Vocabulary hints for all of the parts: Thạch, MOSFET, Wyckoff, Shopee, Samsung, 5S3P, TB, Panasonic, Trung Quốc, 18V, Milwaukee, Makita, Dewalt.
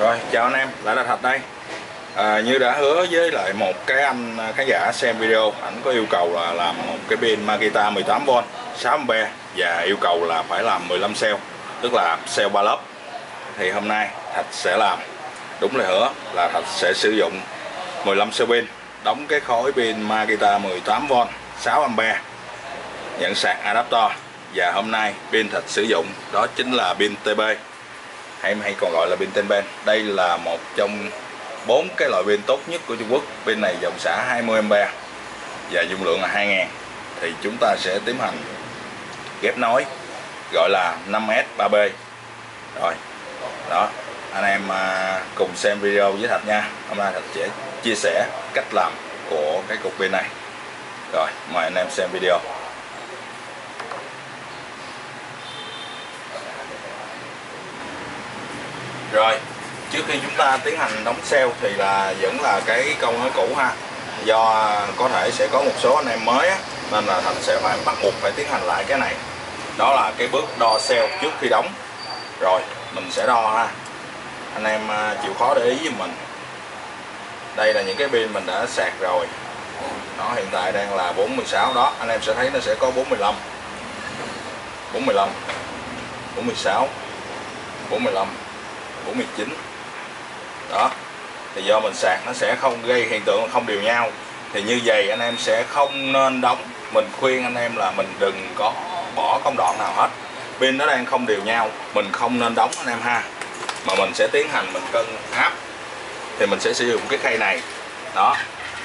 Rồi, chào anh em, lại là Thạch đây. Như đã hứa với lại một cái anh khán giả xem video, ảnh có yêu cầu là làm một cái pin Makita 18V 6A và yêu cầu là phải làm 15 cell, tức là cell 3 lớp. Thì hôm nay Thạch sẽ làm đúng lời hứa là Thạch sẽ sử dụng 15 cell pin, đóng cái khối pin Makita 18V 6A, nhận sạc adapter, và hôm nay pin Thạch sử dụng đó chính là pin TB. Hay còn gọi là pin tên ben. Đây là một trong 4 cái loại pin tốt nhất của Trung Quốc. Pin này dòng xả 20A và dung lượng là 2000. Thì chúng ta sẽ tiến hành ghép nối, gọi là 5S3P. Rồi, đó, anh em cùng xem video với Thạch nha. Hôm nay Thạch sẽ chia sẻ cách làm của cái cục pin này. Rồi, mời anh em xem video. Rồi, trước khi chúng ta tiến hành đóng cell thì là vẫn là cái câu nói cũ ha. Do có thể sẽ có một số anh em mới á, nên là Thành sẽ phải bắt buộc phải tiến hành lại cái này. Đó là cái bước đo cell trước khi đóng. Rồi, mình sẽ đo ha. Anh em chịu khó để ý với mình. Đây là những cái pin mình đã sạc rồi. Nó hiện tại đang là 46 đó, anh em sẽ thấy nó sẽ có 45. 45. 46. 45. 49 đó, thì do mình sạc nó sẽ không gây hiện tượng không đều nhau, thì như vậy anh em sẽ không nên đóng. Mình khuyên anh em là mình đừng có bỏ công đoạn nào hết. Pin nó đang không đều nhau, mình không nên đóng anh em ha, mà mình sẽ tiến hành mình cân áp. Thì mình sẽ sử dụng cái khay này đó,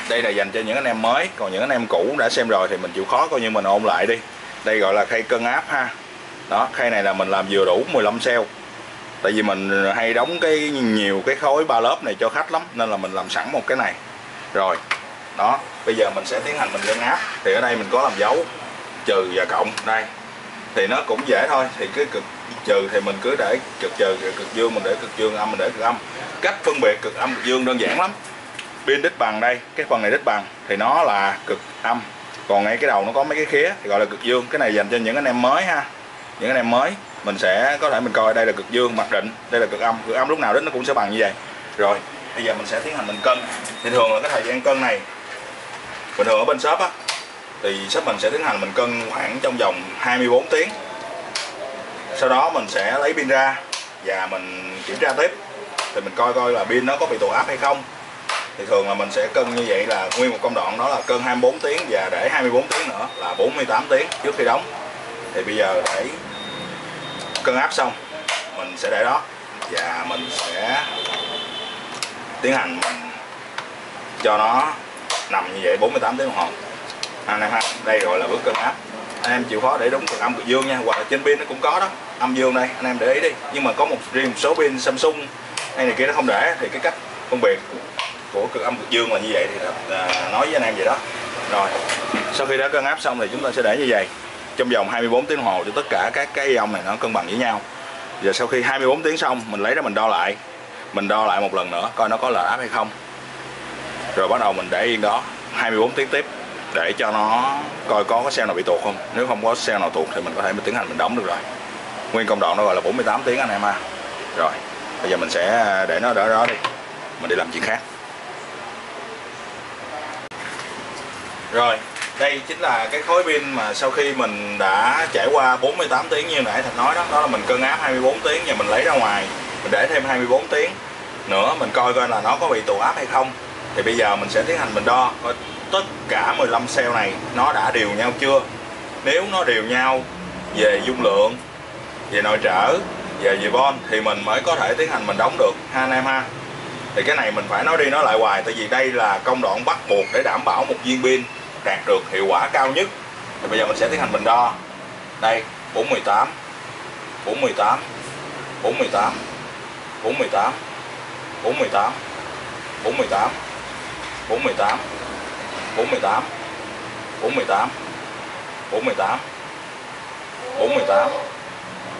đây là dành cho những anh em mới, còn những anh em cũ đã xem rồi thì mình chịu khó coi như mình ôn lại đi. Đây gọi là khay cân áp ha. Đó, khay này là mình làm vừa đủ 15 cell. Tại vì mình hay đóng cái nhiều cái khối 3 lớp này cho khách lắm, nên là mình làm sẵn một cái này. Rồi, đó, bây giờ mình sẽ tiến hành mình cân áp. Thì ở đây mình có làm dấu trừ và cộng đây. Thì nó cũng dễ thôi, thì cái cực trừ thì mình cứ để cực trừ, cực dương mình để cực dương, âm mình để cực âm. Cách phân biệt cực âm cực dương đơn giản lắm. Pin đích bằng đây, cái phần này đích bằng thì nó là cực âm. Còn ngay cái đầu nó có mấy cái khía thì gọi là cực dương. Cái này dành cho những anh em mới ha. Những anh em mới mình sẽ có thể mình coi đây là cực dương mặc định, đây là cực âm. Cực âm lúc nào đến nó cũng sẽ bằng như vậy. Rồi bây giờ mình sẽ tiến hành mình cân. Thì thường là cái thời gian cân này bình thường ở bên shop á, thì shop mình sẽ tiến hành mình cân khoảng trong vòng 24 tiếng. Sau đó mình sẽ lấy pin ra và mình kiểm tra tiếp, thì mình coi coi là pin nó có bị tụ áp hay không. Thì thường là mình sẽ cân như vậy, là nguyên một công đoạn đó là cân 24 tiếng và để 24 tiếng nữa là 48 tiếng trước khi đóng. Thì bây giờ để cân áp xong mình sẽ để đó, và mình sẽ tiến hành mình cho nó nằm như vậy 48 tiếng đồng hồ anh em ha. Đây gọi là bước cân áp. Anh em chịu khó để đúng cực âm cực dương nha, hoặc là trên pin nó cũng có đó, âm dương đây, anh em để ý đi. Nhưng mà có một riêng một số pin Samsung hay này kia nó không để, thì cái cách phân biệt của cực âm cực dương là như vậy, thì nói với anh em vậy đó. Rồi sau khi đã cân áp xong thì chúng ta sẽ để như vậy trong vòng 24 tiếng đồng hồ cho tất cả các cái ion này nó cân bằng với nhau. Giờ sau khi 24 tiếng xong mình lấy ra mình đo lại, một lần nữa coi nó có lệch áp hay không, rồi bắt đầu mình để yên đó 24 tiếng tiếp để cho nó coi có cell nào bị tuột không. Nếu không có cell nào tuột thì mình có thể mình tiến hành mình đóng được rồi. Nguyên công đoạn nó gọi là 48 tiếng anh em ha. Rồi bây giờ mình sẽ để nó đỡ đó đi, mình đi làm chuyện khác. Rồi đây chính là cái khối pin mà sau khi mình đã trải qua 48 tiếng như nãy Thạch nói đó. Đó là mình cân áp 24 tiếng và mình lấy ra ngoài, mình để thêm 24 tiếng nữa, mình coi coi là nó có bị tụ áp hay không. Thì bây giờ mình sẽ tiến hành mình đo coi tất cả 15 cell này nó đã đều nhau chưa. Nếu nó đều nhau về dung lượng, về nội trở, về volt thì mình mới có thể tiến hành mình đóng được ha anh em ha. Thì cái này mình phải nói đi nói lại hoài, tại vì đây là công đoạn bắt buộc để đảm bảo một viên pin đạt được hiệu quả cao nhất. Thì bây giờ mình sẽ tiến hành mình đo. Đây, 48 48 48 48 48 48 48 48 48 48 48 48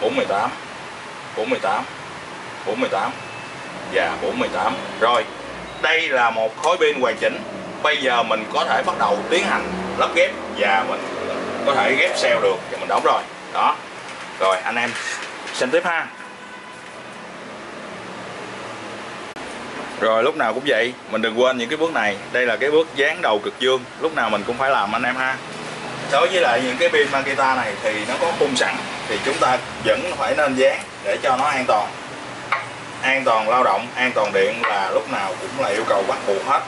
48 48 và 48. Rồi, đây là một khối pin hoàn chỉnh. Bây giờ mình có thể bắt đầu tiến hành lắp ghép và mình có thể ghép cell được và mình đóng rồi đó. Rồi anh em xem tiếp ha. Rồi lúc nào cũng vậy, mình đừng quên những cái bước này. Đây là cái bước dán đầu cực dương, lúc nào mình cũng phải làm anh em ha. Đối với lại những cái pin Makita này thì nó có khung sẵn, thì chúng ta vẫn phải nên dán để cho nó an toàn. An toàn lao động, an toàn điện là lúc nào cũng là yêu cầu bắt buộc hết.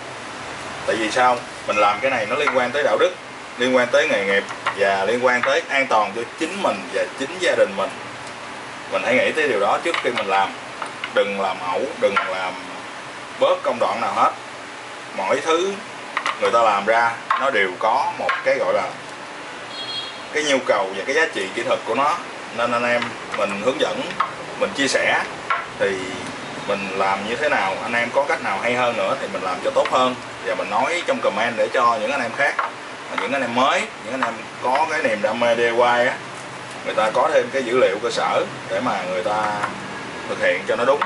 Tại vì sao? Mình làm cái này nó liên quan tới đạo đức, liên quan tới nghề nghiệp và liên quan tới an toàn cho chính mình và chính gia đình mình. Mình hãy nghĩ tới điều đó trước khi mình làm. Đừng làm ẩu, đừng làm bớt công đoạn nào hết. Mỗi thứ người ta làm ra nó đều có một cái gọi là cái nhu cầu và cái giá trị kỹ thuật của nó. Nên anh em mình hướng dẫn, mình chia sẻ thì mình làm như thế nào, anh em có cách nào hay hơn nữa thì mình làm cho tốt hơn. Và mình nói trong comment để cho những anh em khác, những anh em mới, những anh em có cái niềm đam mê DIY á, người ta có thêm cái dữ liệu cơ sở để mà người ta thực hiện cho nó đúng.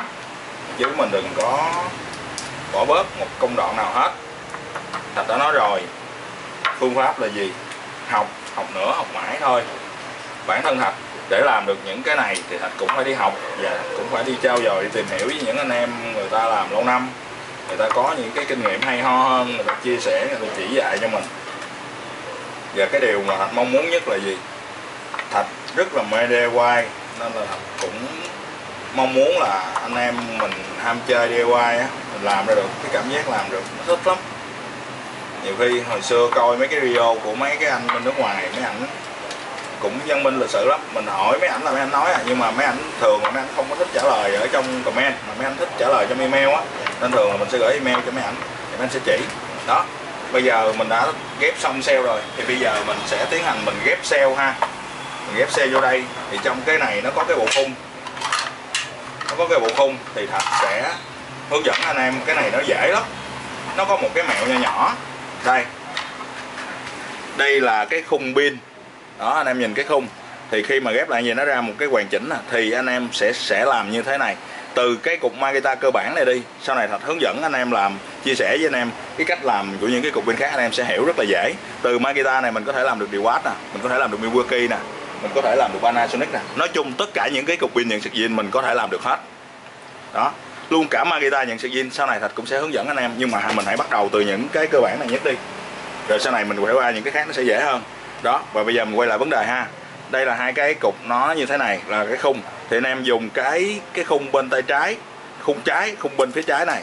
Chứ mình đừng có bỏ bớt một công đoạn nào hết. Thạch đã nói rồi, phương pháp là gì? Học, học nữa, học mãi thôi. Bản thân Thạch để làm được những cái này thì Thạch cũng phải đi học và cũng phải đi trao dồi, đi tìm hiểu với những anh em người ta làm lâu năm, người ta có những cái kinh nghiệm hay ho hơn, người ta chia sẻ, người ta chỉ dạy cho mình. Và cái điều mà Thạch mong muốn nhất là gì? Thạch rất là mê DIY nên là Thạch cũng mong muốn là anh em mình ham chơi DIY á, mình làm ra được cái cảm giác làm được, nó thích lắm. Nhiều khi hồi xưa coi mấy cái video của mấy cái anh bên nước ngoài, mấy ảnh cũng văn minh lịch sự lắm. Mình hỏi mấy ảnh là mấy anh nói à, nhưng mà mấy ảnh thường là mấy ảnh không có thích trả lời ở trong comment, mà mấy ảnh thích trả lời trong email á, nên thường là mình sẽ gửi email cho mấy ảnh thì mấy anh sẽ chỉ. Đó, bây giờ mình đã ghép xong sale rồi thì bây giờ mình sẽ tiến hành mình ghép sale ha. Mình ghép sale vô đây thì trong cái này nó có cái bộ khung, thì Thạch sẽ hướng dẫn anh em. Cái này nó dễ lắm, nó có một cái mẹo nhỏ nhỏ. Đây là cái khung pin đó, anh em nhìn cái khung thì khi mà ghép lại như nó ra một cái hoàn chỉnh thì anh em sẽ làm như thế này. Từ cái cục Makita cơ bản này đi, sau này Thạch hướng dẫn anh em làm, chia sẻ với anh em cái cách làm của những cái cục pin khác, anh em sẽ hiểu rất là dễ. Từ Makita này mình có thể làm được Dewalt nè, mình có thể làm được Milwaukee nè, mình có thể làm được Panasonic nè. Nói chung tất cả những cái cục pin nhận sạc zin mình có thể làm được hết. Đó, luôn cả Makita nhận sạc zin sau này Thạch cũng sẽ hướng dẫn anh em, nhưng mà mình hãy bắt đầu từ những cái cơ bản này nhất đi. Rồi sau này mình quay qua những cái khác nó sẽ dễ hơn. Đó, và bây giờ mình quay lại vấn đề ha. Đây là hai cái cục nó như thế này là cái khung. Thì anh em dùng cái khung bên tay trái, khung trái, khung bên phía trái này.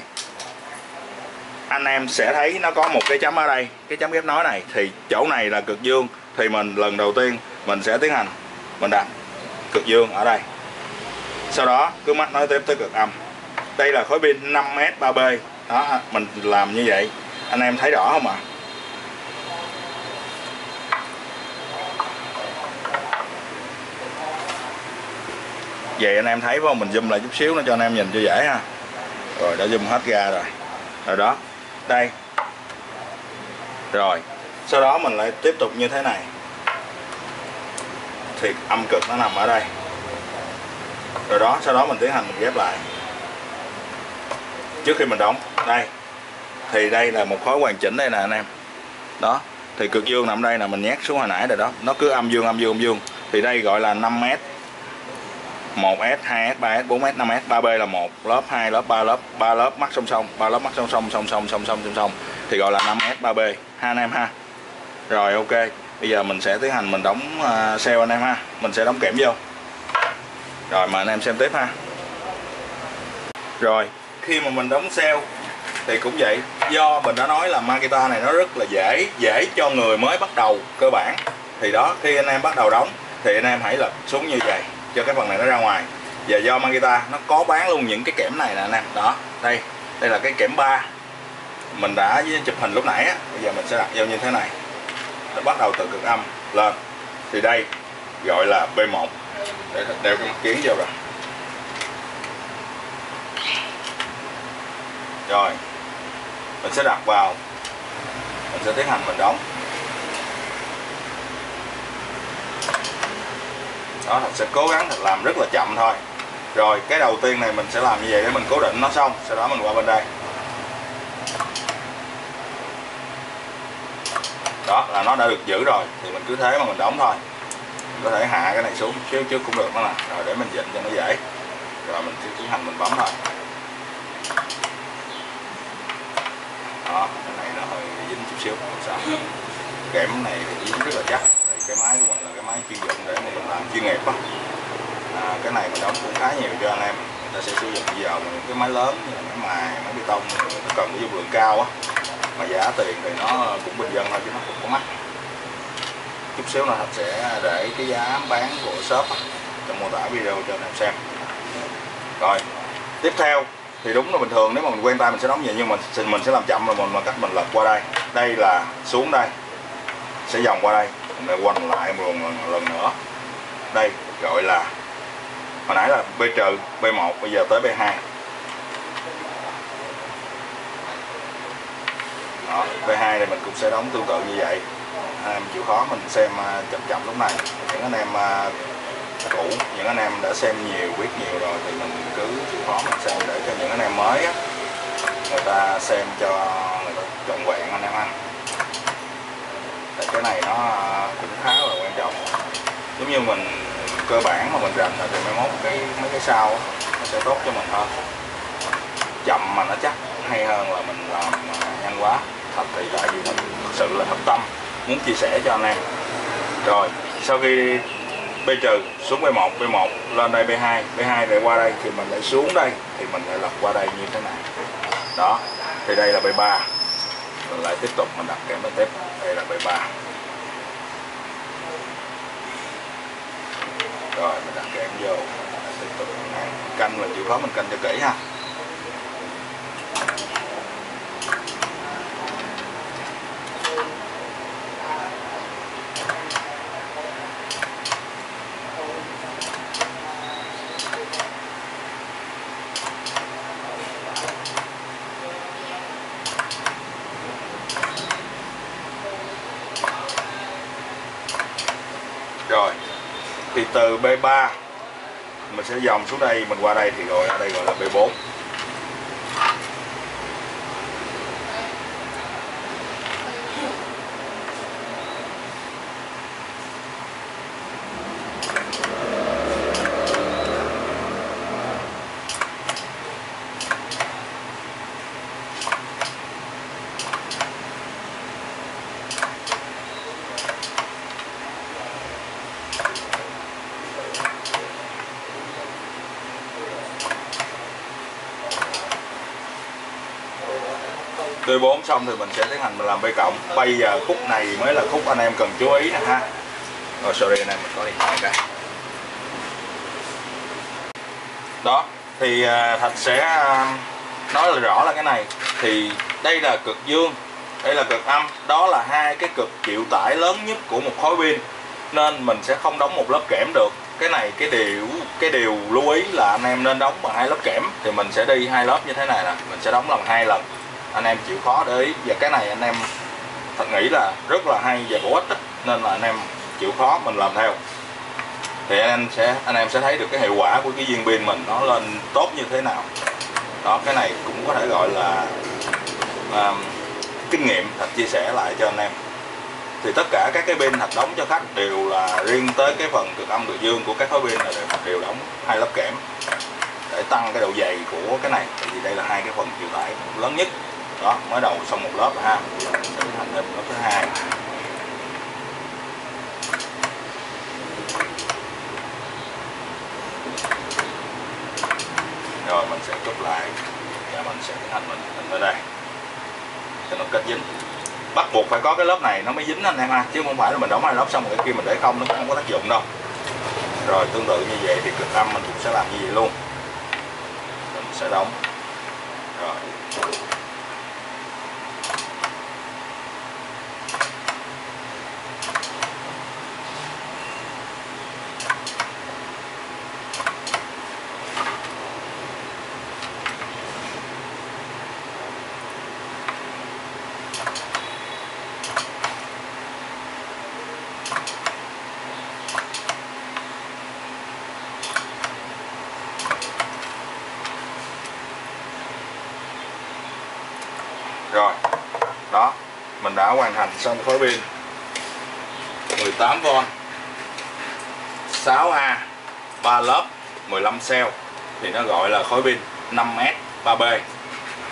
Anh em sẽ thấy nó có một cái chấm ở đây, cái chấm ghép nối này, thì chỗ này là cực dương. Thì mình lần đầu tiên mình sẽ tiến hành mình đặt cực dương ở đây. Sau đó cứ mắc nối tiếp tới cực âm. Đây là khối pin 5S3P. Đó, mình làm như vậy. Anh em thấy rõ không ạ? Vậy anh em thấy phải không? Mình zoom lại chút xíu nữa cho anh em nhìn cho dễ ha. Rồi đã zoom hết ra rồi. Rồi đó. Đây. Rồi. Sau đó mình lại tiếp tục như thế này. Thì âm cực nó nằm ở đây. Rồi đó. Sau đó mình tiến hành mình ghép lại. Trước khi mình đóng. Đây. Thì đây là một khối hoàn chỉnh đây nè anh em. Đó. Thì cực dương nằm đây nè. Mình nhét xuống hồi nãy rồi đó. Nó cứ âm dương, âm dương, âm dương. Thì đây gọi là 5S. 1S, 2S, 3S, 4S, 5S, 3B là 1 lớp, 2 lớp, 3 lớp, 3 lớp mắc song song, 3 lớp mắc song song thì gọi là 5S, 3B ha anh em ha. Rồi ok, bây giờ mình sẽ tiến hành mình đóng sale anh em ha. Mình sẽ đóng kẽm vô. Rồi mời anh em xem tiếp ha. Rồi, khi mà mình đóng sale thì cũng vậy, do mình đã nói là Makita này nó rất là dễ, dễ cho người mới bắt đầu cơ bản. Thì đó, khi anh em bắt đầu đóng thì anh em hãy lật xuống như vậy cho cái phần này nó ra ngoài. Và do Makita nó có bán luôn những cái kẽm này nè anh em. Đó, đây, đây là cái kẽm 3 mình đã chụp hình lúc nãy á. Bây giờ mình sẽ đặt vô như thế này. Nó bắt đầu từ cực âm lên. Thì đây gọi là B1. Để đeo cái mắt kiến vô rồi. Rồi. Mình sẽ đặt vào. Mình sẽ tiến hành mình đóng. Đó, Thạch sẽ cố gắng làm rất là chậm thôi. Rồi cái đầu tiên này mình sẽ làm như vậy để mình cố định nó xong. Sau đó mình qua bên đây. Đó là nó đã được giữ rồi. Thì mình cứ thế mà mình đóng thôi. Mình có thể hạ cái này xuống xíu trước cũng được đó nè. Rồi để mình dịnh cho nó dễ. Rồi mình tiến hành mình bấm thôi. xíu sao. Kẽm này thì dính rất là chắc. Cái máy của mình là cái máy chuyên dụng để mình làm chuyên nghiệp đó. Cái này mình đóng cũng khá nhiều cho anh em. Người ta sẽ sử dụng vào những cái máy lớn như là máy mài, máy bê tông, nó cần cái dung lượng cao á, mà giá tiền thì nó cũng bình dân thôi chứ nó cũng có mắc. Chút xíu là Thạch sẽ để cái giá bán của shop trong mô tả video cho anh em xem. Rồi tiếp theo thì đúng là bình thường nếu mà mình quen tay mình sẽ đóng vậy, nhưng mà mình sẽ làm chậm rồi mình mà cách mình lật qua đây, đây là xuống đây sẽ vòng qua đây để quanh lại một lần nữa, đây gọi là hồi nãy là B-B1 bây giờ tới B2. Đó, B2 thì mình cũng sẽ đóng tương tự như vậy. Anh em chịu khó mình xem chậm chậm lúc này, những anh em cũ, những anh em đã xem nhiều biết nhiều rồi thì mình cứ chịu khó mình xem để cho những anh em mới á, người ta xem cho người ta trọn vẹn anh em ăn. Tại cái này nó cũng khá là quan trọng, giống như mình cơ bản mà mình rành là thì mai mốt cái mấy cái sau đó, nó sẽ tốt cho mình hơn. Chậm mà nó chắc hay hơn là mình làm nhanh quá. Thật thì tại vì mình thực sự là thật tâm muốn chia sẻ cho anh em. Rồi sau khi B trừ xuống B1, B1 lên đây B2, B2 lại qua đây thì mình lại xuống đây thì mình lại lật qua đây như thế này. Đó thì đây là B3, mình lại tiếp tục mình đặt kẽm tiếp, đây là B3. Rồi mình đặt kẽm vô, tiếp tục canh, mình chịu khó mình canh cho kỹ ha. Rồi thì từ B3 mình sẽ dòng xuống đây, mình qua đây thì rồi ở đây gọi là B4. B4 xong thì mình sẽ tiến hành làm B cộng. Bây giờ khúc này mới là khúc anh em cần chú ý nè ha. Rồi sorry anh em, mình có điện thoại đây. Đó thì Thạch sẽ nói là rõ là cái này thì đây là cực dương, đây là cực âm, đó là hai cái cực chịu tải lớn nhất của một khối pin, nên mình sẽ không đóng một lớp kẽm được. Cái này cái điều lưu ý là anh em nên đóng bằng hai lớp kẽm, thì mình sẽ đi hai lớp như thế này nè, mình sẽ đóng bằng hai lần. Anh em chịu khó để ý, và cái này anh em thật nghĩ là rất là hay và bổ ích đó, nên là anh em chịu khó mình làm theo thì anh em sẽ thấy được cái hiệu quả của cái viên pin mình nó lên tốt như thế nào. Đó, cái này cũng có thể gọi là kinh nghiệm Thạch chia sẻ lại cho anh em. Thì tất cả các cái pin Thạch đóng cho khách đều là riêng tới cái phần cực âm cực dương của các khối pin là đều đóng hai lớp kẽm để tăng cái độ dày của cái này, tại vì đây là hai cái phần chịu tải lớn nhất. Đó, mới đầu xong một lớp ha, mình sẽ tiến hành thêm lớp thứ hai. Rồi mình sẽ chốt lại và mình sẽ tiến hành mình tới đây cho nó kết dính. Bắt buộc phải có cái lớp này nó mới dính anh em ha, chứ không phải là mình đóng hai lớp xong rồi cái kia mình để không, nó cũng không có tác dụng đâu. Rồi tương tự như vậy thì cực âm mình cũng sẽ làm như vậy luôn, mình sẽ đóng. Rồi đã hoàn thành xong khối pin 18V 6A 3 lớp 15 cell thì nó gọi là khối pin 5S3P.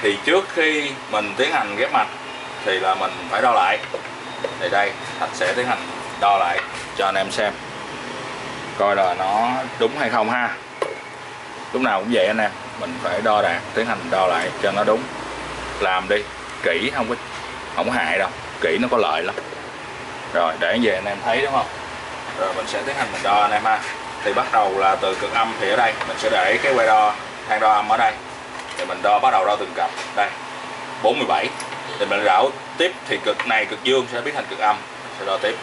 Thì trước khi mình tiến hành ghép mạch thì là mình phải đo lại. Thì đây Thạch sẽ tiến hành đo lại cho anh em xem coi là nó đúng hay không ha. Lúc nào cũng vậy anh em, mình phải đo đạc, tiến hành đo lại cho nó đúng. Làm đi, kỹ không hại đâu, kỹ nó có lợi lắm. Rồi để về anh em thấy đúng không? Rồi mình sẽ tiến hành mình đo anh em ha. Thì bắt đầu là từ cực âm thì ở đây mình sẽ để cái que đo, thang đo âm ở đây. Thì mình đo, bắt đầu đo từng cặp. Đây 47. Thì mình rảo tiếp thì cực này cực dương sẽ biến thành cực âm. Sẽ đo tiếp.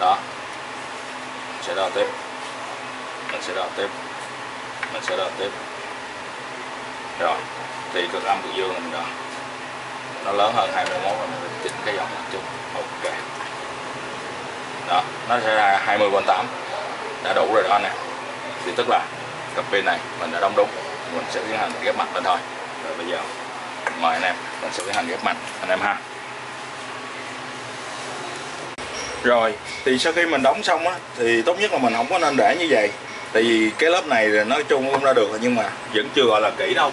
Đó. Sẽ đo tiếp. Mình sẽ đo tiếp. Mình sẽ đo tiếp. Rồi. Thì cực âm cực dương là mình đo. Nó lớn hơn 21 rồi mình chỉnh cái dòng một chút. Ok. Đó, nó sẽ là 20,8V. Đã đủ rồi đó nè. Thì tức là cặp pin này mình đã đóng đúng. Mình sẽ tiến hành ghép mạch lên thôi. Rồi bây giờ mời anh em, mình sẽ tiến hành ghép mạch anh em ha. Rồi thì sau khi mình đóng xong á, thì tốt nhất là mình không có nên để như vậy. Tại vì cái lớp này nói chung cũng đã được rồi, nhưng mà vẫn chưa gọi là kỹ đâu.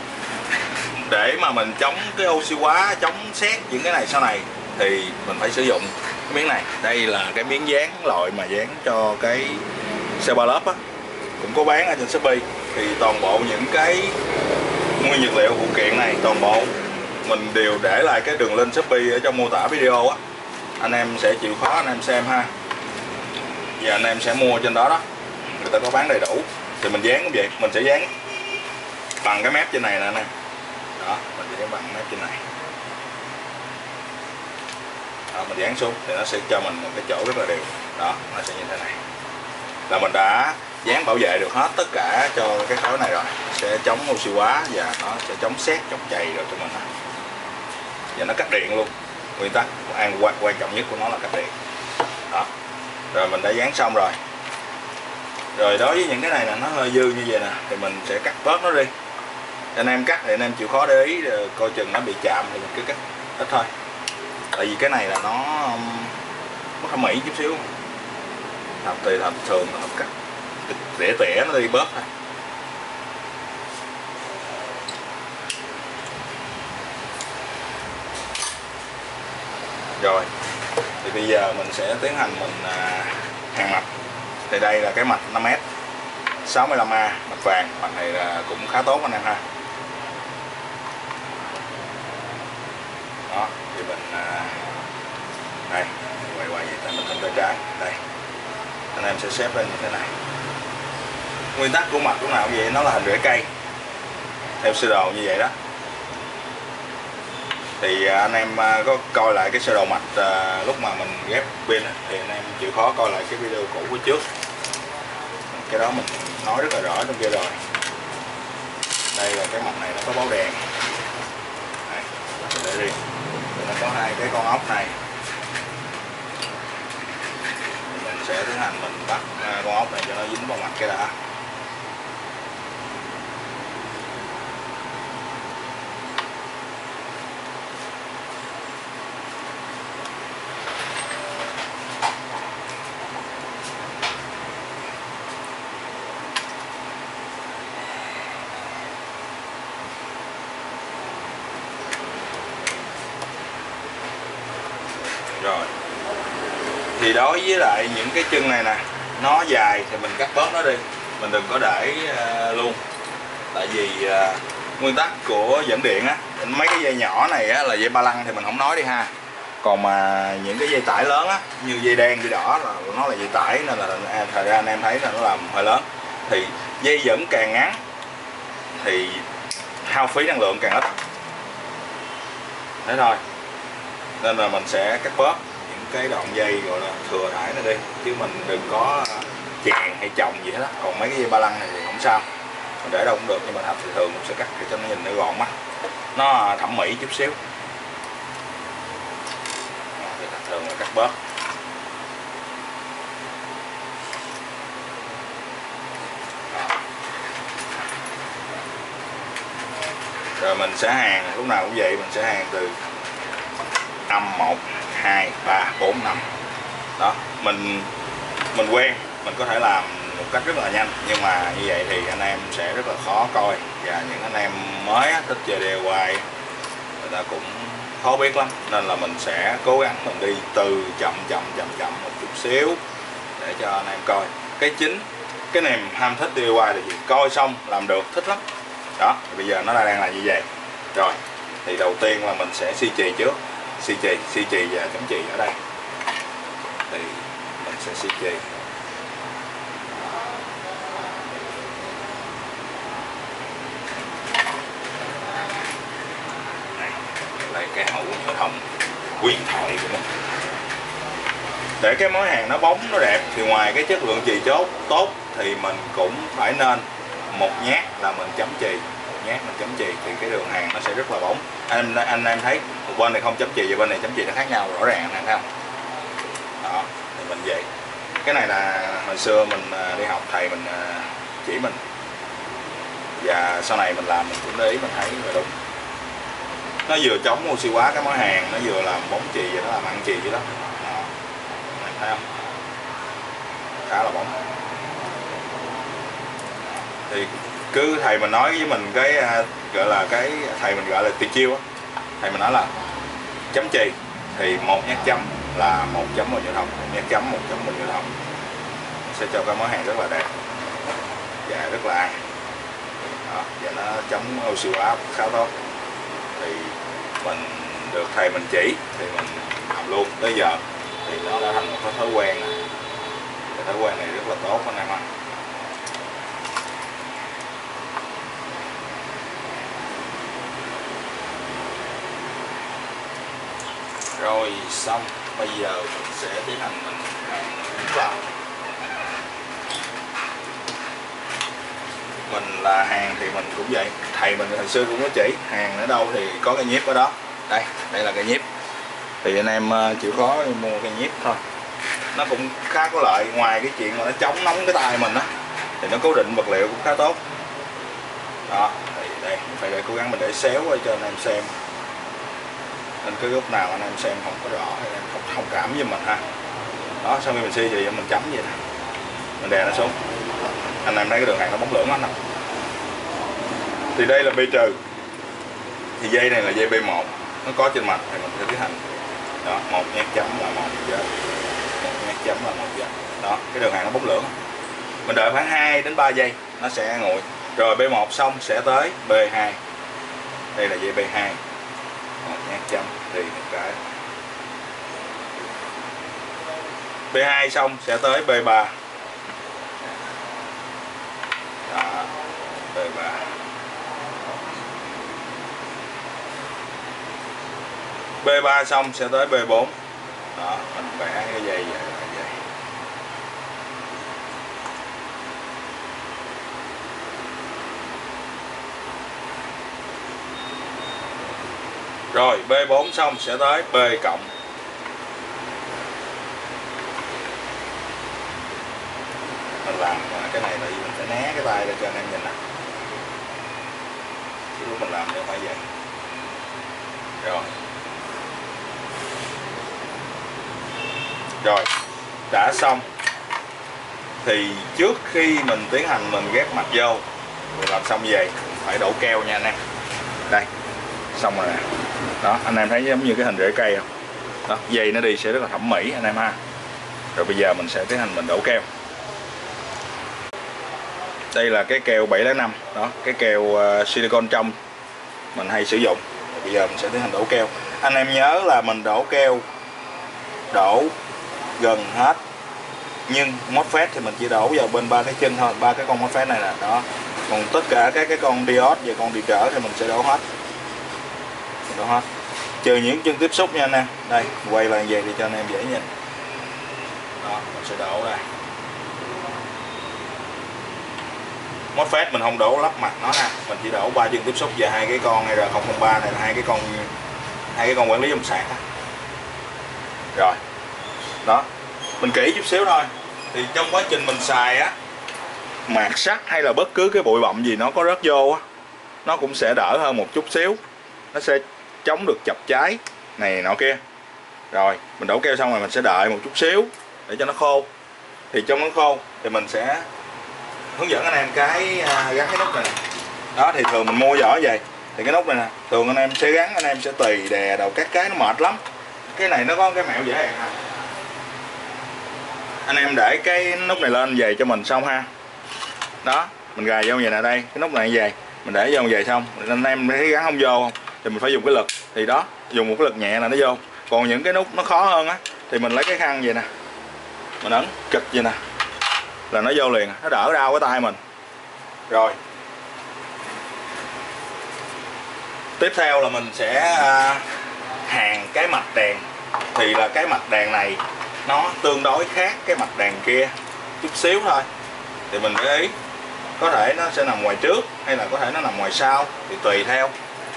Để mà mình chống cái oxy hóa, chống sét những cái này sau này thì mình phải sử dụng cái miếng này. Đây là cái miếng dán, loại mà dán cho cái xe ba lớp á, cũng có bán ở trên Shopee. Thì toàn bộ những cái nguyên vật liệu phụ kiện này, toàn bộ mình đều để lại cái đường link Shopee ở trong mô tả video á. Anh em sẽ chịu khó anh em xem ha. Giờ anh em sẽ mua trên đó đó, người ta có bán đầy đủ. Thì mình dán cũng vậy, mình sẽ dán bằng cái mép trên này nè anh em. Đó, mình sẽ dán bằng mép trên này. Đó, mình dán xuống thì nó sẽ cho mình một cái chỗ rất là đều. Đó, nó sẽ như thế này. Là mình đã dán bảo vệ được hết tất cả cho cái khối này rồi. Sẽ chống oxy hóa và nó sẽ chống sét, chống chày rồi cho mình ha. Và nó cắt điện luôn. Nguyên tắc quan trọng nhất của nó là cắt điện. Đó. Rồi mình đã dán xong rồi. Rồi đối với những cái này là nó hơi dư như vậy nè, thì mình sẽ cắt bớt nó đi. Anh em cắt thì anh em chịu khó để ý, coi chừng nó bị chạm thì mình cứ cắt ít thôi. Tại vì cái này là nó mất thẩm mỹ chút xíu. Thập thì thập thường là cắt tỉa tỉa nó đi bớt thôi. Rồi thì bây giờ mình sẽ tiến hành mình hàng mạch. Thì đây là cái mạch 5S 65A, mạch vàng. Mạch này là cũng khá tốt anh em ha. Đó thì mình đây quay vậy ta, mình hình trái đây anh em sẽ xếp lên như thế này. Nguyên tắc của mạch lúc nào vậy, nó là hình rễ cây theo sơ đồ như vậy đó. Thì anh em có coi lại cái sơ đồ mạch lúc mà mình ghép pin thì anh em chịu khó coi lại cái video cũ của trước. Cái đó mình nói rất là rõ trong kia rồi. Đây là cái mạch này nó có báo đèn. Đây, để riêng. Nó có hai cái con ốc này. Mình sẽ tiến hành mình bắt con ốc này cho nó dính vào mạch cái đã. Rồi thì đối với lại những cái chân này nè, nó dài thì mình cắt bớt nó đi, mình đừng có để luôn. Tại vì nguyên tắc của dẫn điện á, mấy cái dây nhỏ này á, là dây ba lăng thì mình không nói đi ha. Còn mà những cái dây tải lớn á, như dây đen dây đỏ là nó là dây tải, nên là thời gian anh em thấy là nó làm hơi lớn. Thì dây dẫn càng ngắn thì hao phí năng lượng càng ít, thế thôi. Nên là mình sẽ cắt bớt những cái đoạn dây gọi là thừa thải nó đi, chứ mình đừng có chèn hay chồng gì hết đó. Còn mấy cái dây ba lăng này thì không sao, mình để đâu cũng được, nhưng mà Thạch thì thường mình sẽ cắt để cho nó nhìn nó gọn mắt, nó thẩm mỹ chút xíu. Thì Thạch thường là cắt bớt. Rồi mình sẽ hàng, lúc nào cũng vậy, mình sẽ hàng từ 5, 1, 2, 3, 4, 5. Đó, mình quen, mình có thể làm một cách rất là nhanh. Nhưng mà như vậy thì anh em sẽ rất là khó coi. Và những anh em mới thích chơi DIY, người ta cũng khó biết lắm, nên là mình sẽ cố gắng mình đi từ chậm một chút xíu để cho anh em coi. Cái chính, cái niềm ham thích DIY là gì, coi xong làm được thích lắm đó. Bây giờ nó đang là như vậy rồi, thì đầu tiên là mình sẽ xi chì trước, xi chì và chấm chì ở đây, thì mình sẽ xi chì. Đây, cái hũ nhựa thông huyền thoại của mình. Để cái món hàng nó bóng nó đẹp thì ngoài cái chất lượng chì chốt tốt thì mình cũng phải nên một nhát là mình chấm chì, thì cái đường hàng nó sẽ rất là bóng. Anh em thấy một bên này không chấm chì và bên này chấm chì nó khác nhau rõ ràng nè, thấy không? Đó, thì mình vậy. Cái này là hồi xưa mình đi học thầy mình chỉ mình, và sau này mình làm mình cũng để ý mình thấy là đúng. Nó vừa chống oxy hóa cái món hàng, nó vừa làm bóng chì và nó làm ăn chì vậy đó. Đó, thấy không? Khá là bóng. Thì cứ thầy mình nói với mình cái gọi là cái thầy mình gọi là tuyệt chiêu á, thầy mình nói là chấm chì thì một nhát chấm là một chấm vào nhựa thông, một nhát chấm một chấm vào nhựa thông, sẽ cho cái món hàng rất là đẹp và rất là ăn. Đó, và nó chống oxy hóa khá tốt. Thì mình được thầy mình chỉ thì mình làm luôn tới giờ thì nó đã thành một cái thói quen này. Cái thói quen này rất là tốt anh em ạ. Rồi xong, bây giờ mình sẽ tiến hành mình vào. Mình là hàng thì mình cũng vậy, thầy mình hồi xưa cũng có chỉ, hàng ở đâu thì có cái nhíp ở đó. Đây, đây là cái nhíp. Thì anh em chịu khó mua cái nhíp thôi. Nó cũng khá có lợi, ngoài cái chuyện mà nó chống nóng cái tay mình á, thì nó cố định vật liệu cũng khá tốt. Đó, thì đây, phải cố gắng mình để xéo cho anh em xem. Nên cái góc nào anh em xem không có rõ thì em thông cảm với mình ha. Đó, sau khi mình xi thì mình chấm vậy nè, mình đè nó xuống. Anh em thấy cái đường hàng nó bóng lưỡng anh nè. Thì đây là B trừ, thì dây này là dây B1, nó có trên mặt thì mình sẽ tiến hành. Đó, một nhát chấm là một giờ, một nhát chấm là một giờ. Đó, cái đường hàng nó bóng lưỡng. Mình đợi khoảng 2 đến 3 giây nó sẽ nguội. Rồi B1 xong sẽ tới B2. Đây là dây B2. Một nhát chấm thì một cái. B2 xong sẽ tới B3. Đó, B3. B3 xong sẽ tới B4. Đó, mình vẽ cái dây vậy. Rồi B4 xong sẽ tới B cộng. Mình làm cái này là mình phải né cái tay để cho anh em nhìn nè. Chứ lúc mình làm thì phải vậy. Rồi. Rồi, đã xong. Thì trước khi mình tiến hành mình ghép mặt vô, mình làm xong về phải đổ keo nha anh em. Đây, xong rồi nè. Đó, anh em thấy giống như cái hình rễ cây không? Đó, dây nó đi sẽ rất là thẩm mỹ anh em ha. Rồi bây giờ mình sẽ tiến hành mình đổ keo. Đây là cái keo 705, đó, cái keo silicon trong mình hay sử dụng. Rồi bây giờ mình sẽ tiến hành đổ keo. Anh em nhớ là mình đổ keo đổ gần hết. Nhưng MOSFET thì mình chỉ đổ vào bên ba cái chân thôi, ba cái con MOSFET này nè, đó. Còn tất cả các cái con diode và con điện trở thì mình sẽ đổ hết. Đổ hết. Trừ những chân tiếp xúc nha anh em. Đây, quay lại về thì cho anh em dễ nhìn. Đó, mình sẽ đổ đây. MOSFET mình không đổ lắp mặt nó ha, mình chỉ đổ ba chân tiếp xúc và hai cái con này R003 này là hai cái con quản lý dòng sạc. Rồi. Đó. Mình kỹ chút xíu thôi. Thì trong quá trình mình xài á, mạt sắt hay là bất cứ cái bụi bặm gì nó có rớt vô á, nó cũng sẽ đỡ hơn một chút xíu. Nó sẽ chống được chập cháy này nọ kia. Rồi mình đổ keo xong rồi mình sẽ đợi một chút xíu để cho nó khô. Thì trong nó khô thì mình sẽ hướng dẫn anh em cái gắn cái nút này. Đó thì thường mình mua vỏ vậy Thì cái nút này nè, thường anh em sẽ gắn, anh em sẽ tùy đè đầu các cái, nó mệt lắm. Cái này nó có cái mẹo dễ hẹn nè, anh em để cái nút này lên về cho mình xong ha. Đó, mình gài vô vậy nè, đây cái nút này về mình để vô về xong, anh em thấy gắn không vô không thì mình phải dùng cái lực, thì đó dùng một cái lực nhẹ là nó vô. Còn những cái nút nó khó hơn á thì mình lấy cái khăn vậy nè, mình ấn kịch vậy nè là nó vô liền, nó đỡ đau cái tay mình. Rồi tiếp theo là mình sẽ hàn cái mặt đèn. Thì là cái mặt đèn này nó tương đối khác cái mặt đèn kia chút xíu thôi, thì mình để ý có thể nó sẽ nằm ngoài trước hay là có thể nó nằm ngoài sau thì tùy theo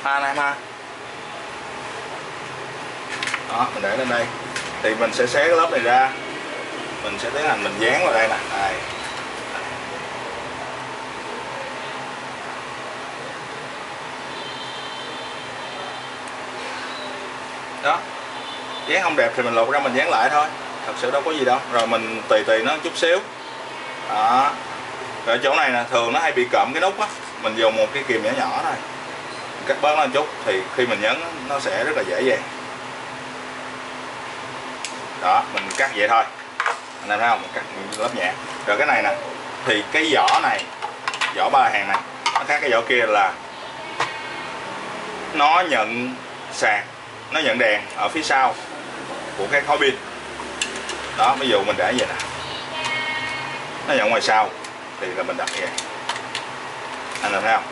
ha anh em ha. Đó, mình để lên đây thì mình sẽ xé cái lớp này ra, mình sẽ tiến hành mình dán vào đây nè. Đây, đó, dán không đẹp thì mình lột ra mình dán lại thôi, thật sự đâu có gì đâu. Rồi mình tùy nó chút xíu. Đó, ở chỗ này là thường nó hay bị cộm cái nút á, mình dùng một cái kìm nhỏ nhỏ này cắt bớt nó một chút thì khi mình nhấn nó sẽ rất là dễ dàng. Đó, mình cắt vậy thôi, anh em thấy không, mình cắt lớp nhẹ. Rồi cái này nè, thì cái vỏ này, vỏ 3 hàng này nó khác cái vỏ kia là nó nhận sạc, nó nhận đèn ở phía sau của cái khói pin. Đó, ví dụ mình để vậy nè, nó nhận ngoài sau thì là mình đặt vậy, anh em thấy không,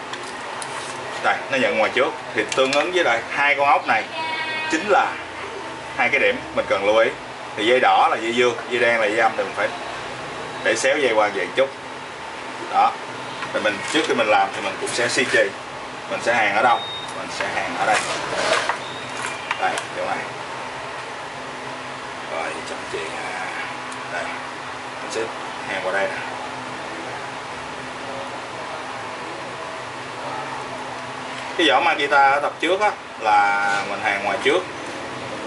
đây nó nhận ngoài trước thì tương ứng với đây. 2 con ốc này chính là 2 cái điểm mình cần lưu ý. Thì dây đỏ là dây dương, dây đen là dây âm, thì mình phải để xéo dây qua về chút. Đó, thì mình trước khi mình làm thì mình cũng sẽ xi chì, mình sẽ hàn ở đâu, mình sẽ hàn ở đây, đây chỗ này. Rồi chậm chuyện đây mình sẽ hàn vào đây nè. Cái vỏ Makita ở tập trước á là mình hàn ngoài trước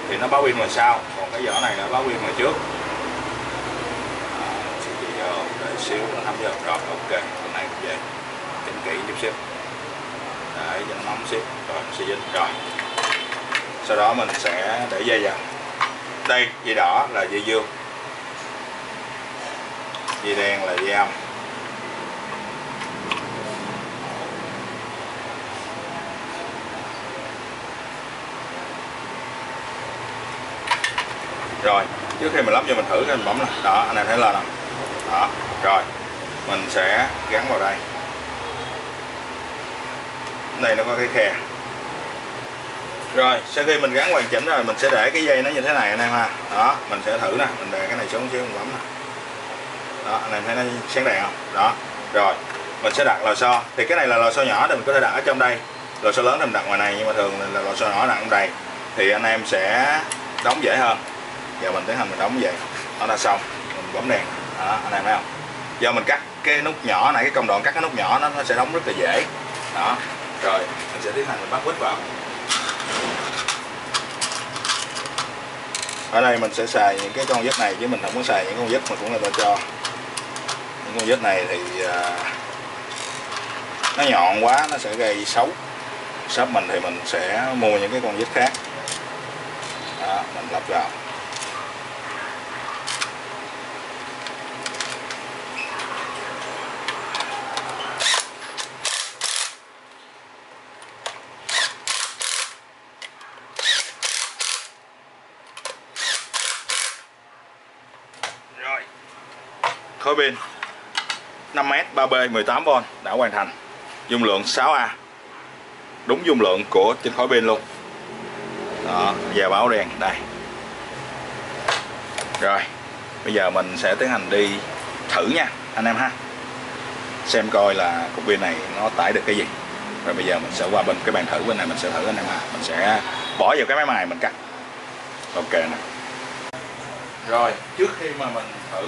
thì nó báo pin ngoài sau, còn cái vỏ này nó báo pin ngoài trước. Xíu vô, để xíu nó thấm vô. Rồi ok, hôm nay cũng vậy, chỉnh kỹ chút xíu để cho nó nóng xíu, rồi nó sẽ dính. Rồi sau đó mình sẽ để dây vào đây. Dây đỏ là dây dương, dây đen là dây âm. Rồi trước khi mình lắp cho mình thử cái mình bấm này. Đó, anh em thấy lên không? Đó, rồi mình sẽ gắn vào đây. Đây nó có cái khe. Rồi sau khi mình gắn hoàn chỉnh rồi mình sẽ để cái dây nó như thế này anh em ha. Đó, mình sẽ thử nè, mình để cái này xuống xíu, mình bấm nè. Đó, anh em thấy nó sáng đèn không? Đó, rồi mình sẽ đặt lò xo. Thì cái này là lò xo nhỏ thì mình có thể đặt ở trong đây, lò xo lớn thì mình đặt ngoài này, nhưng mà thường là lò xo nhỏ đặt trong đây thì anh em sẽ đóng dễ hơn. Giờ mình tiến hành mình đóng vậy, nó đã xong, mình bấm đèn. Đó, anh em thấy không? Giờ mình cắt cái nút nhỏ này, cái công đoạn cắt cái nút nhỏ nó sẽ đóng rất là dễ. Đó, rồi mình sẽ tiến hành mình bắt quýt vào. Ở đây mình sẽ xài những cái con vít này chứ mình không có xài những con vít mà cũng là ta cho. Những con vít này thì nó nhọn quá, nó sẽ gây xấu. Shop mình thì mình sẽ mua những cái con vít khác. Đó, mình lắp vào. Khối pin 5S3P 18V đã hoàn thành, dung lượng 6A, đúng dung lượng của trên khối pin luôn. Đó, giờ báo đèn đây. Rồi bây giờ mình sẽ tiến hành đi thử nha anh em ha, xem coi là cục pin này nó tải được cái gì. Rồi bây giờ mình sẽ qua bên cái bàn thử bên này, mình sẽ thử anh em ha. Mình sẽ bỏ vào cái máy mài mình cắt. Ok nè. Rồi trước khi mà mình thử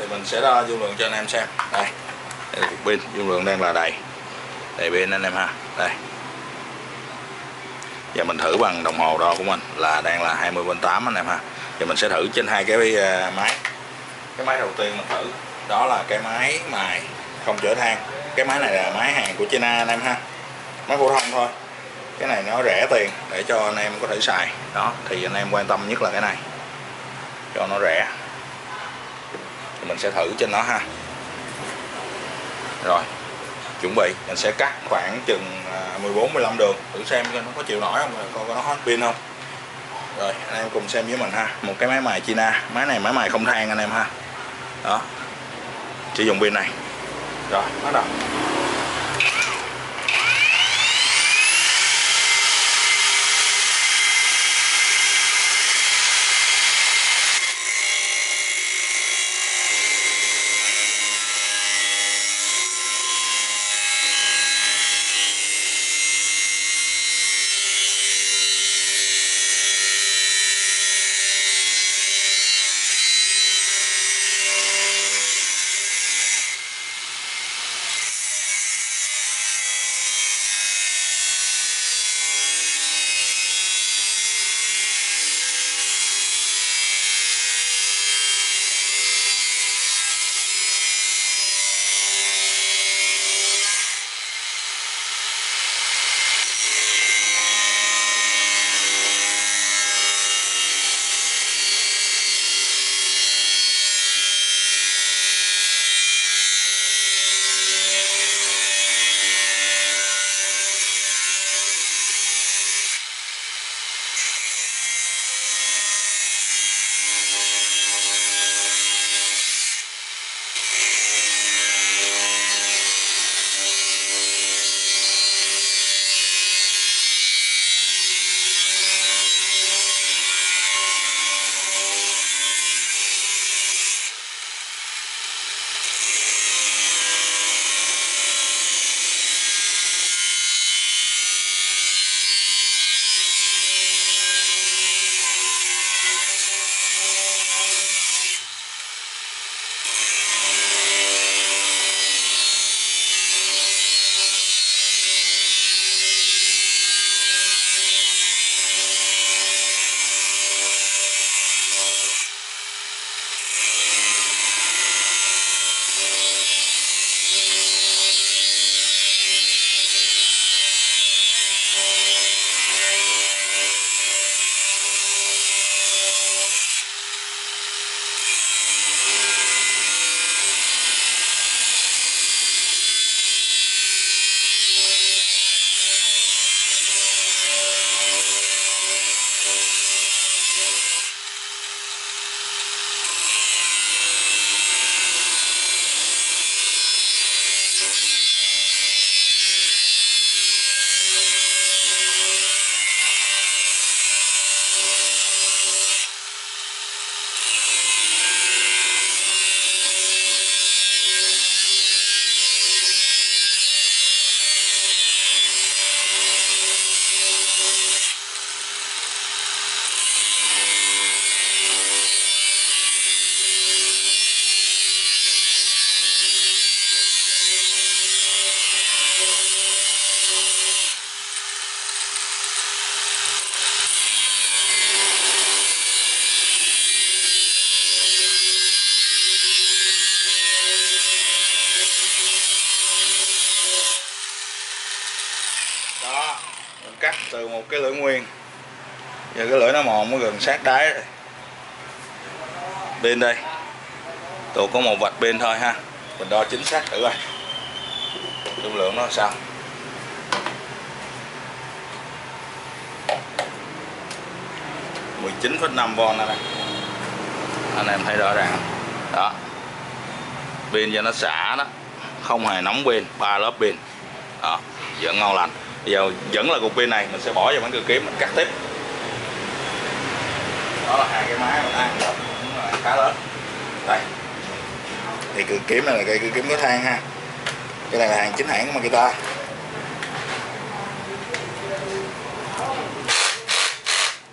thì mình sẽ đo dung lượng cho anh em xem. Đây, đây là cục pin, dung lượng đang là đầy, đầy pin anh em ha. Đây, giờ mình thử bằng đồng hồ đo của mình là đang là 20,8V anh em ha. Giờ mình sẽ thử trên 2 cái máy. Cái máy đầu tiên mình thử đó là cái máy mài không chở than. Cái máy này là máy hàng của China anh em ha, máy phổ thông thôi. Cái này nó rẻ tiền để cho anh em có thể xài. Đó, thì anh em quan tâm nhất là cái này, cho nó rẻ. Thì mình sẽ thử trên nó ha. Rồi, chuẩn bị, mình sẽ cắt khoảng chừng 14-15 đường, thử xem nó có chịu nổi không, coi nó hết pin không. Rồi, anh em cùng xem với mình ha. Một cái máy mài China, máy này máy mài không than anh em ha. Đó, sử dụng pin này. Rồi, bắt đầu. Cắt từ một cái lưỡi nguyên, giờ cái lưỡi nó mòn nó gần sát đáy rồi. Pin đây, tôi có một vạch pin thôi ha, mình đo chính xác thử coi dung lượng nó sao. Mười 19,5V này, anh em thấy rõ ràng đó, pin cho nó xả đó, không hề nóng pin, 3 lớp pin đó, vẫn ngon lành. Giờ vẫn là cục pin này, mình sẽ bỏ vào bánh cưa kiếm, mình cắt tiếp. Đó là hai cái máy mình ăn cũng khá lớn. Đây, thì cưa kiếm này là cây cưa kiếm có than ha. Cái này là hàng chính hãng của Makita.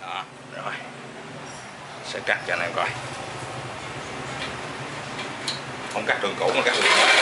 Đó, rồi sẽ cắt cho anh em coi. Không cắt đường cũ mà cắt đường mới.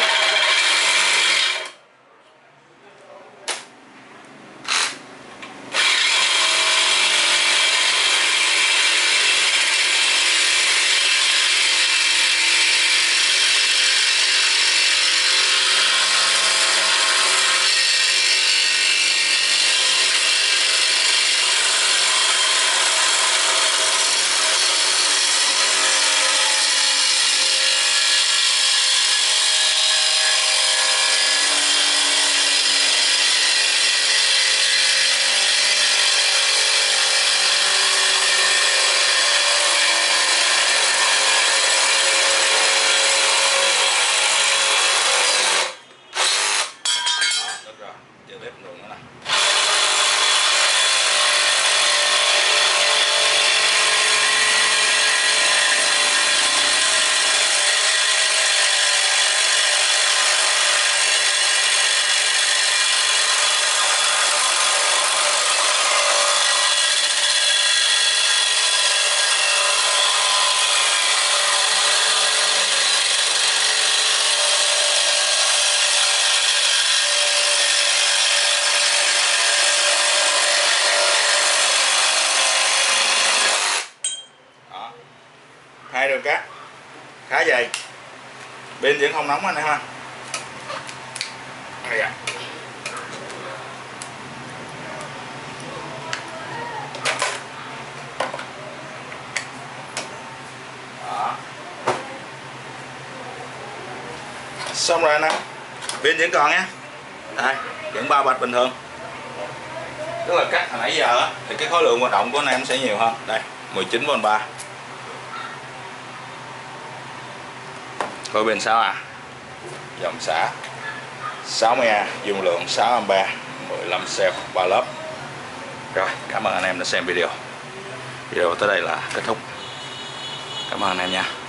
đã vậy, pin vẫn không nóng anh em ha. Xong rồi anh em, pin vẫn còn nha, đây vẫn 3W bình thường. Tức là cắt hồi nãy giờ thì cái khối lượng hoạt động của anh em sẽ nhiều hơn. Đây 19V3. Khối pin 6A, dòng xả 60A, dung lượng 6A, 15 cell, 3 lớp. Rồi, cảm ơn anh em đã xem video. Video tới đây là kết thúc. Cảm ơn anh em nha.